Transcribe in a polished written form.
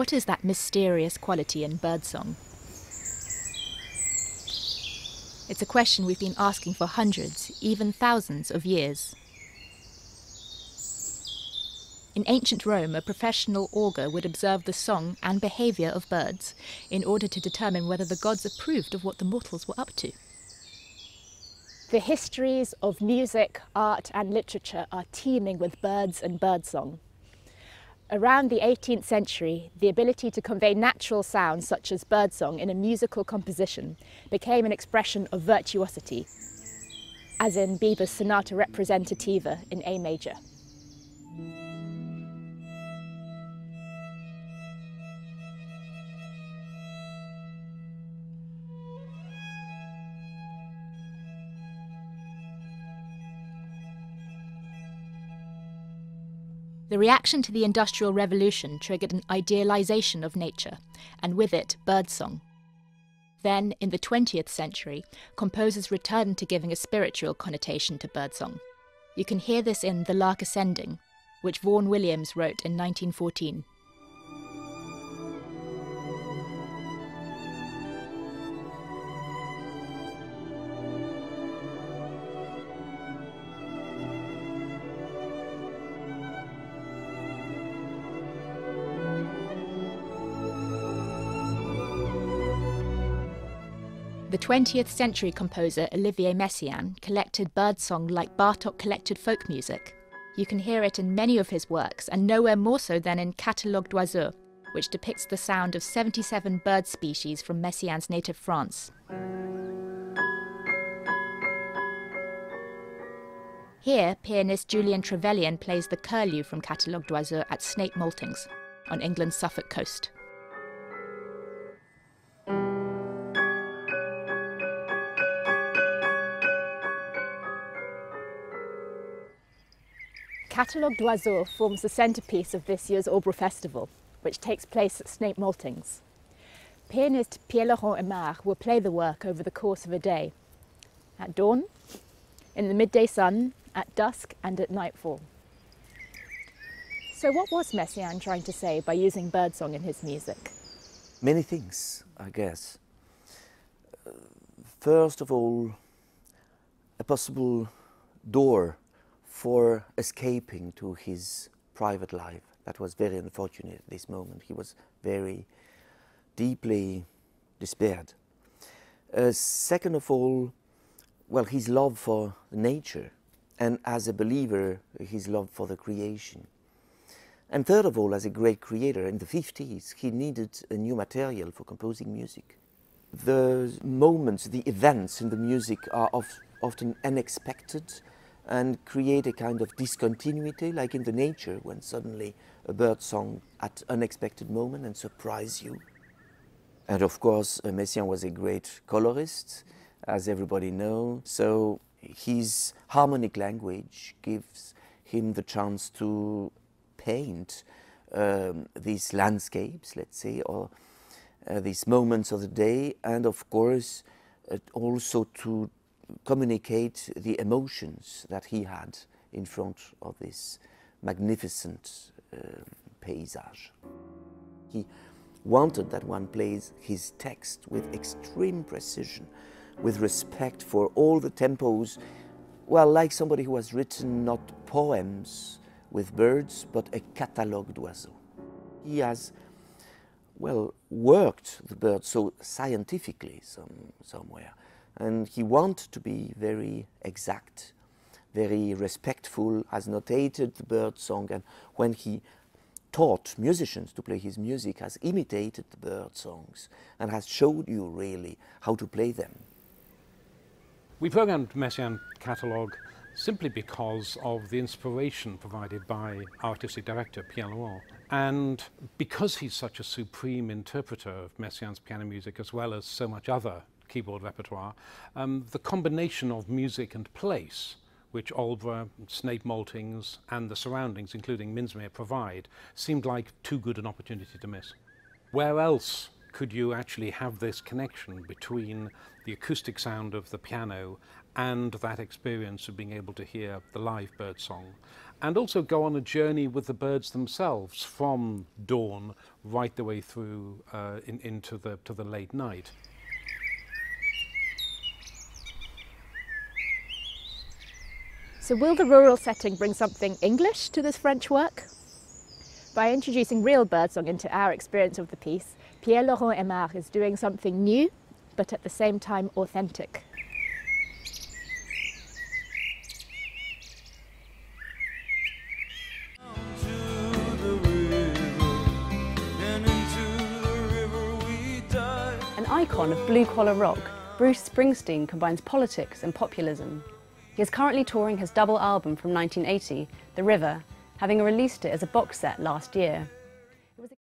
What is that mysterious quality in birdsong? It's a question we've been asking for hundreds, even thousands of years. In ancient Rome, a professional augur would observe the song and behaviour of birds in order to determine whether the gods approved of what the mortals were up to. The histories of music, art and literature are teeming with birds and birdsong. Around the 18th century, the ability to convey natural sounds such as birdsong in a musical composition became an expression of virtuosity, as in Biber's Sonata Representativa in A major. The reaction to the Industrial Revolution triggered an idealisation of nature, and with it, birdsong. Then, in the 20th century, composers returned to giving a spiritual connotation to birdsong. You can hear this in The Lark Ascending, which Vaughan Williams wrote in 1914. The 20th century composer Olivier Messiaen collected birdsong like Bartok collected folk music. You can hear it in many of his works, and nowhere more so than in Catalogue d'oiseaux, which depicts the sound of 77 bird species from Messiaen's native France. Here, pianist Julien Trevelyan plays the curlew from Catalogue d'oiseaux at Snape Maltings on England's Suffolk coast. Catalogue d'oiseaux forms the centrepiece of this year's Aldeburgh Festival, which takes place at Snape Maltings. Pianist Pierre-Laurent Aimard will play the work over the course of a day, at dawn, in the midday sun, at dusk and at nightfall. So what was Messiaen trying to say by using birdsong in his music? Many things, I guess. First of all, a possible door for escaping to his private life. That was very unfortunate at this moment. He was very deeply despaired. Second of all, well, his love for nature, and as a believer, his love for the creation. And third of all, as a great creator, in the 50s, he needed a new material for composing music. The moments, the events in the music are often unexpected, and create a kind of discontinuity, like in the nature, when suddenly a bird song at unexpected moment and surprise you. And of course, Messiaen was a great colorist, as everybody knows, so his harmonic language gives him the chance to paint these landscapes, let's say, or these moments of the day, and of course, also to communicate the emotions that he had in front of this magnificent paysage. He wanted that one plays his text with extreme precision, with respect for all the tempos, well, like somebody who has written not poems with birds, but a catalogue d'oiseaux. He has, well, worked the birds so scientifically somewhere. And he wanted to be very exact, very respectful, has notated the bird song, and when he taught musicians to play his music, has imitated the bird songs and has showed you really how to play them. We programmed Messiaen Catalogue simply because of the inspiration provided by artistic director Pierre-Laurent, and because he's such a supreme interpreter of Messiaen's piano music as well as so much other keyboard repertoire, the combination of music and place, which Aldeburgh, Snape Maltings and the surroundings, including Minsmere, provide, seemed like too good an opportunity to miss. Where else could you actually have this connection between the acoustic sound of the piano and that experience of being able to hear the live bird song, and also go on a journey with the birds themselves from dawn right the way through into the late night. So will the rural setting bring something English to this French work? By introducing real birdsong into our experience of the piece, Pierre-Laurent Aimard is doing something new, but at the same time authentic. An icon of blue-collar rock, Bruce Springsteen combines politics and populism. He is currently touring his double album from 1980, The River, having released it as a box set last year.